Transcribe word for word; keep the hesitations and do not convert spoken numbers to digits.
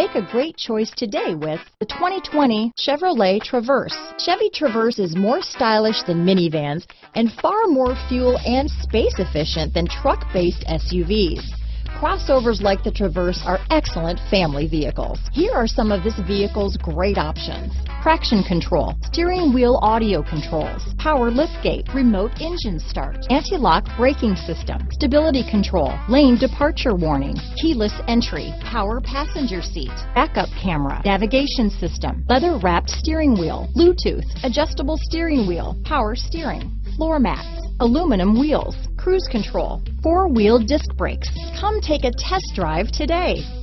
Make a great choice today with the twenty twenty Chevrolet Traverse. Chevy Traverse is more stylish than minivans and far more fuel and space efficient than truck-based S U Vs. Crossovers like the Traverse are excellent family vehicles. Here are some of this vehicle's great options: traction control, steering wheel audio controls, power liftgate, remote engine start, anti-lock braking system, stability control, lane departure warning, keyless entry, power passenger seat, backup camera, navigation system, leather-wrapped steering wheel, Bluetooth, adjustable steering wheel, power steering, floor mats, aluminum wheels, cruise control, four-wheel disc brakes. Come take a test drive today.